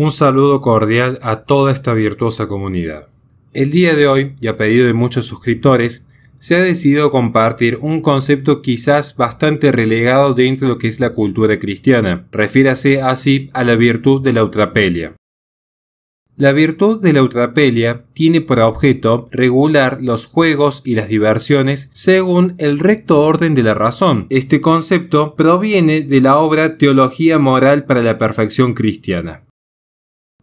Un saludo cordial a toda esta virtuosa comunidad. El día de hoy, y a pedido de muchos suscriptores, se ha decidido compartir un concepto quizás bastante relegado dentro de lo que es la cultura cristiana. Refiérase así a la virtud de la eutrapelia. La virtud de la eutrapelia tiene por objeto regular los juegos y las diversiones según el recto orden de la razón. Este concepto proviene de la obra Teología Moral para la Perfección Cristiana.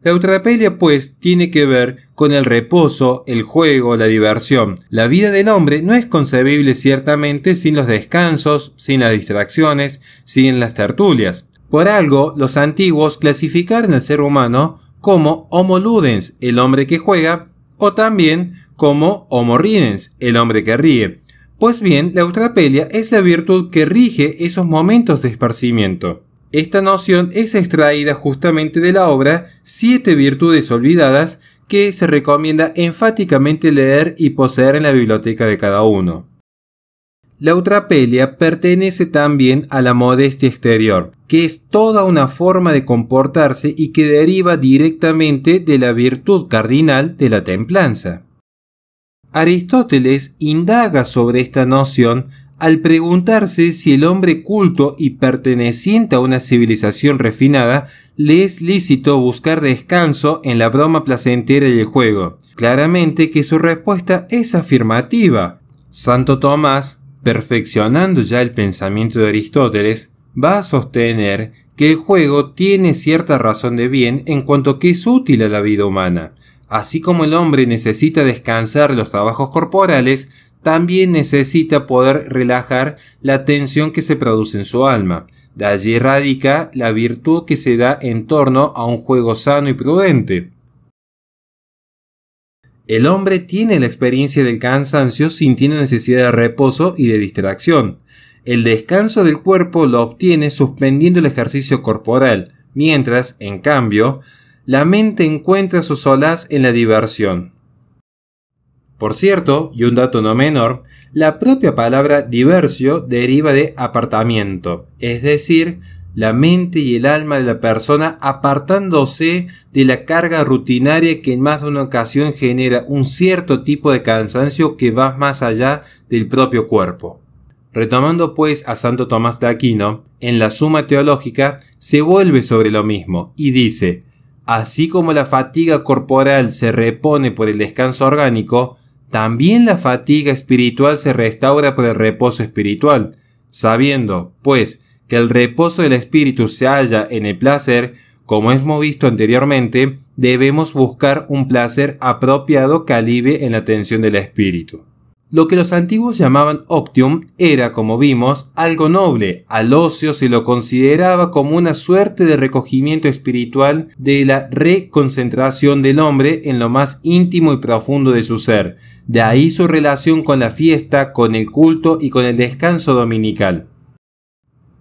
La eutrapelia, pues, tiene que ver con el reposo, el juego, la diversión. La vida del hombre no es concebible ciertamente sin los descansos, sin las distracciones, sin las tertulias. Por algo, los antiguos clasificaron al ser humano como homo ludens, el hombre que juega, o también como homo ridens, el hombre que ríe. Pues bien, la eutrapelia es la virtud que rige esos momentos de esparcimiento. Esta noción es extraída justamente de la obra Siete virtudes olvidadas, que se recomienda enfáticamente leer y poseer en la biblioteca de cada uno. La eutrapelia pertenece también a la modestia exterior, que es toda una forma de comportarse y que deriva directamente de la virtud cardinal de la templanza. Aristóteles indaga sobre esta noción al preguntarse si el hombre culto y perteneciente a una civilización refinada le es lícito buscar descanso en la broma placentera y el juego. Claramente que su respuesta es afirmativa. Santo Tomás, perfeccionando ya el pensamiento de Aristóteles, va a sostener que el juego tiene cierta razón de bien en cuanto que es útil a la vida humana. Así como el hombre necesita descansar de los trabajos corporales, también necesita poder relajar la tensión que se produce en su alma. De allí radica la virtud que se da en torno a un juego sano y prudente. El hombre tiene la experiencia del cansancio sintiendo necesidad de reposo y de distracción. El descanso del cuerpo lo obtiene suspendiendo el ejercicio corporal, mientras, en cambio, la mente encuentra su solaz en la diversión. Por cierto, y un dato no menor, la propia palabra diversio deriva de apartamiento, es decir, la mente y el alma de la persona apartándose de la carga rutinaria que en más de una ocasión genera un cierto tipo de cansancio que va más allá del propio cuerpo. Retomando pues a Santo Tomás de Aquino, en la Suma Teológica se vuelve sobre lo mismo y dice: así como la fatiga corporal se repone por el descanso orgánico, también la fatiga espiritual se restaura por el reposo espiritual, sabiendo, pues, que el reposo del espíritu se halla en el placer, como hemos visto anteriormente, debemos buscar un placer apropiado que alivie en la tensión del espíritu. Lo que los antiguos llamaban optium era, como vimos, algo noble. Al ocio se lo consideraba como una suerte de recogimiento espiritual, de la reconcentración del hombre en lo más íntimo y profundo de su ser. De ahí su relación con la fiesta, con el culto y con el descanso dominical.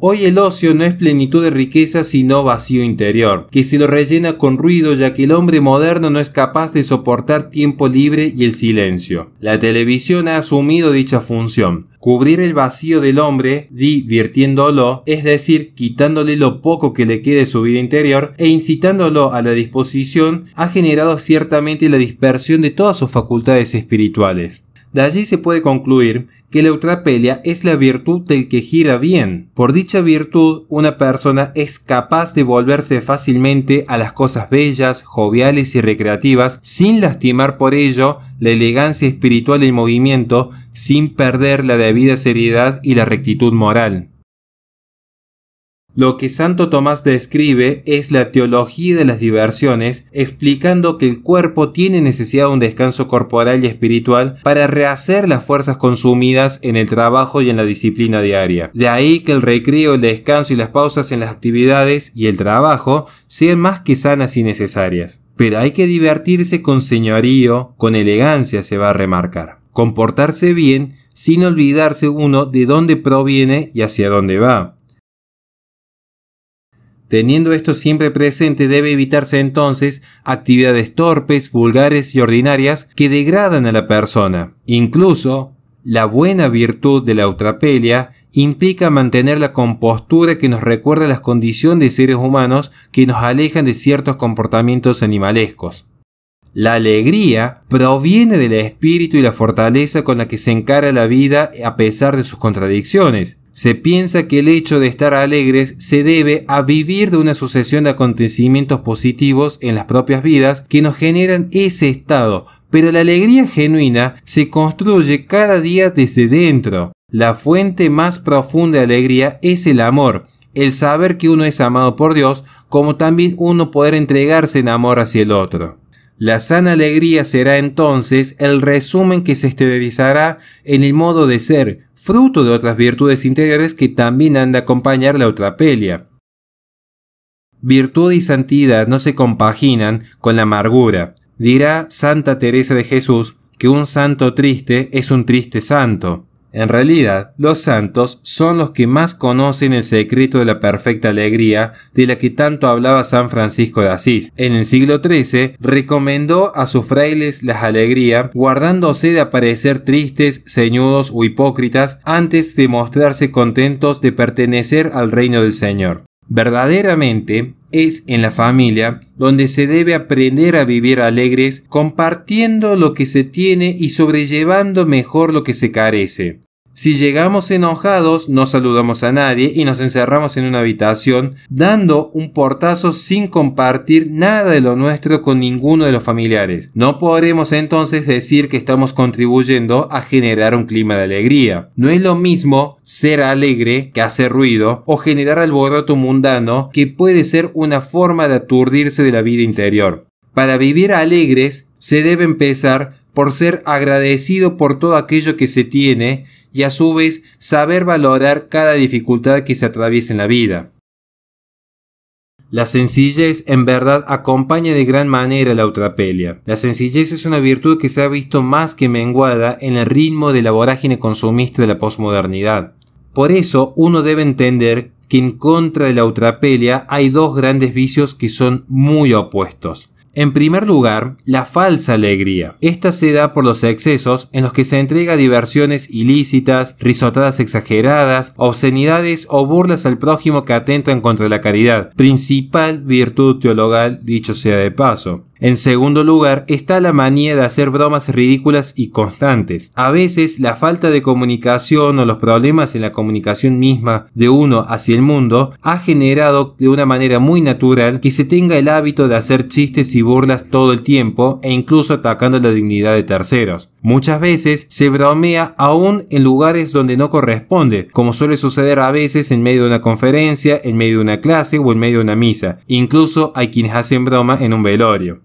Hoy el ocio no es plenitud de riqueza sino vacío interior, que se lo rellena con ruido, ya que el hombre moderno no es capaz de soportar tiempo libre y el silencio. La televisión ha asumido dicha función, cubrir el vacío del hombre divirtiéndolo, es decir, quitándole lo poco que le quede de su vida interior e incitándolo a la disposición, ha generado ciertamente la dispersión de todas sus facultades espirituales. De allí se puede concluir que la eutrapelia es la virtud del que gira bien. Por dicha virtud, una persona es capaz de volverse fácilmente a las cosas bellas, joviales y recreativas, sin lastimar por ello la elegancia espiritual del movimiento, sin perder la debida seriedad y la rectitud moral. Lo que Santo Tomás describe es la teología de las diversiones, explicando que el cuerpo tiene necesidad de un descanso corporal y espiritual para rehacer las fuerzas consumidas en el trabajo y en la disciplina diaria. De ahí que el recreo, el descanso y las pausas en las actividades y el trabajo sean más que sanas y necesarias. Pero hay que divertirse con señorío, con elegancia, se va a remarcar. Comportarse bien, sin olvidarse uno de dónde proviene y hacia dónde va. Teniendo esto siempre presente, debe evitarse entonces actividades torpes, vulgares y ordinarias que degradan a la persona. Incluso, la buena virtud de la eutrapelia implica mantener la compostura que nos recuerda las condiciones de seres humanos que nos alejan de ciertos comportamientos animalescos. La alegría proviene del espíritu y la fortaleza con la que se encara la vida a pesar de sus contradicciones. Se piensa que el hecho de estar alegres se debe a vivir de una sucesión de acontecimientos positivos en las propias vidas que nos generan ese estado, pero la alegría genuina se construye cada día desde dentro. La fuente más profunda de alegría es el amor, el saber que uno es amado por Dios, como también uno poder entregarse en amor hacia el otro. La sana alegría será entonces el resumen que se exteriorizará en el modo de ser, fruto de otras virtudes interiores que también han de acompañar la eutrapelia. Virtud y santidad no se compaginan con la amargura. Dirá Santa Teresa de Jesús que un santo triste es un triste santo. En realidad, los santos son los que más conocen el secreto de la perfecta alegría de la que tanto hablaba San Francisco de Asís. En el siglo XIII recomendó a sus frailes las alegrías, guardándose de aparecer tristes, ceñudos o hipócritas antes de mostrarse contentos de pertenecer al reino del Señor. Verdaderamente es en la familia donde se debe aprender a vivir alegres, compartiendo lo que se tiene y sobrellevando mejor lo que se carece. Si llegamos enojados, no saludamos a nadie y nos encerramos en una habitación, dando un portazo sin compartir nada de lo nuestro con ninguno de los familiares. No podremos entonces decir que estamos contribuyendo a generar un clima de alegría. No es lo mismo ser alegre que hacer ruido o generar alboroto mundano, que puede ser una forma de aturdirse de la vida interior. Para vivir alegres, se debe empezar por ser agradecido por todo aquello que se tiene y a su vez saber valorar cada dificultad que se atraviesa en la vida. La sencillez en verdad acompaña de gran manera la eutrapelia. La sencillez es una virtud que se ha visto más que menguada en el ritmo de la vorágine consumista de la posmodernidad. Por eso uno debe entender que en contra de la eutrapelia hay dos grandes vicios que son muy opuestos. En primer lugar, la falsa alegría. Esta se da por los excesos en los que se entrega diversiones ilícitas, risotadas exageradas, obscenidades o burlas al prójimo que atentan contra la caridad, principal virtud teologal, dicho sea de paso. En segundo lugar, está la manía de hacer bromas ridículas y constantes. A veces, la falta de comunicación o los problemas en la comunicación misma de uno hacia el mundo ha generado de una manera muy natural que se tenga el hábito de hacer chistes y burlas todo el tiempo e incluso atacando la dignidad de terceros. Muchas veces se bromea aún en lugares donde no corresponde, como suele suceder a veces en medio de una conferencia, en medio de una clase o en medio de una misa. Incluso hay quienes hacen broma en un velorio.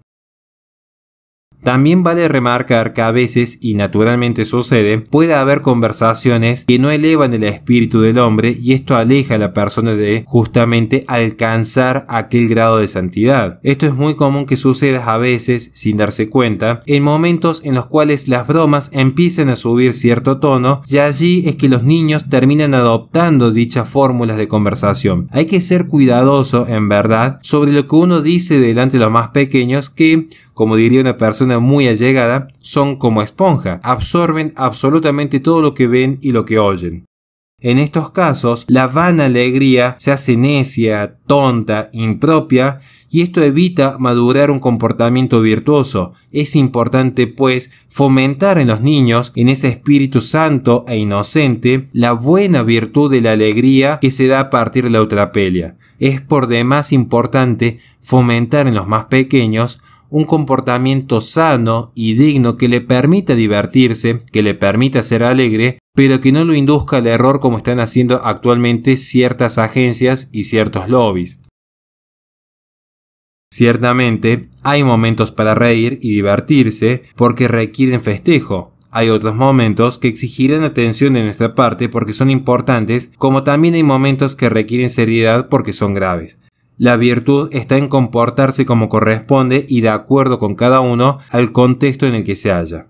También vale remarcar que a veces, y naturalmente sucede, puede haber conversaciones que no elevan el espíritu del hombre y esto aleja a la persona de justamente alcanzar aquel grado de santidad. Esto es muy común que suceda a veces, sin darse cuenta, en momentos en los cuales las bromas empiezan a subir cierto tono y allí es que los niños terminan adoptando dichas fórmulas de conversación. Hay que ser cuidadoso, en verdad, sobre lo que uno dice delante de los más pequeños que, como diría una persona muy allegada, son como esponja, absorben absolutamente todo lo que ven y lo que oyen. En estos casos, la vana alegría se hace necia, tonta, impropia, y esto evita madurar un comportamiento virtuoso. Es importante, pues, fomentar en los niños, en ese espíritu santo e inocente, la buena virtud de la alegría que se da a partir de la eutrapelia. Es por demás importante fomentar en los más pequeños un comportamiento sano y digno que le permita divertirse, que le permita ser alegre, pero que no lo induzca al error como están haciendo actualmente ciertas agencias y ciertos lobbies. Ciertamente, hay momentos para reír y divertirse porque requieren festejo. Hay otros momentos que exigirán atención de nuestra parte porque son importantes, como también hay momentos que requieren seriedad porque son graves. La virtud está en comportarse como corresponde y de acuerdo con cada uno al contexto en el que se halla.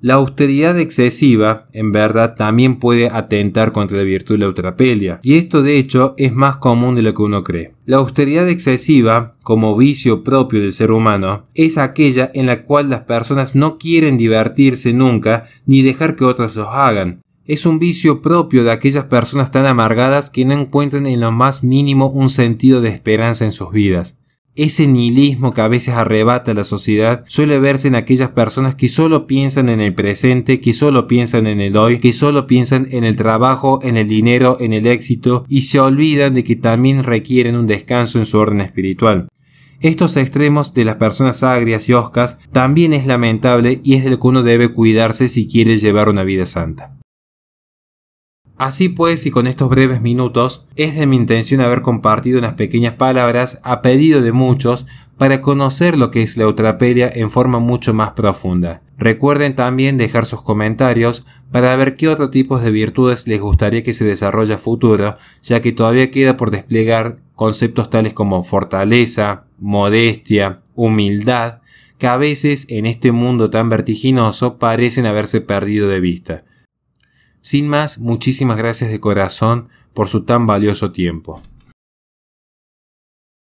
La austeridad excesiva, en verdad, también puede atentar contra la virtud de la eutrapelia, y esto de hecho es más común de lo que uno cree. La austeridad excesiva, como vicio propio del ser humano, es aquella en la cual las personas no quieren divertirse nunca ni dejar que otros los hagan. Es un vicio propio de aquellas personas tan amargadas que no encuentran en lo más mínimo un sentido de esperanza en sus vidas. Ese nihilismo que a veces arrebata a la sociedad suele verse en aquellas personas que solo piensan en el presente, que solo piensan en el hoy, que solo piensan en el trabajo, en el dinero, en el éxito, y se olvidan de que también requieren un descanso en su orden espiritual. Estos extremos de las personas agrias y hoscas también es lamentable y es de lo que uno debe cuidarse si quiere llevar una vida santa. Así pues, y con estos breves minutos, es de mi intención haber compartido unas pequeñas palabras a pedido de muchos para conocer lo que es la eutrapelia en forma mucho más profunda. Recuerden también dejar sus comentarios para ver qué otro tipo de virtudes les gustaría que se desarrolle a futuro, ya que todavía queda por desplegar conceptos tales como fortaleza, modestia, humildad, que a veces en este mundo tan vertiginoso parecen haberse perdido de vista. Sin más, muchísimas gracias de corazón por su tan valioso tiempo.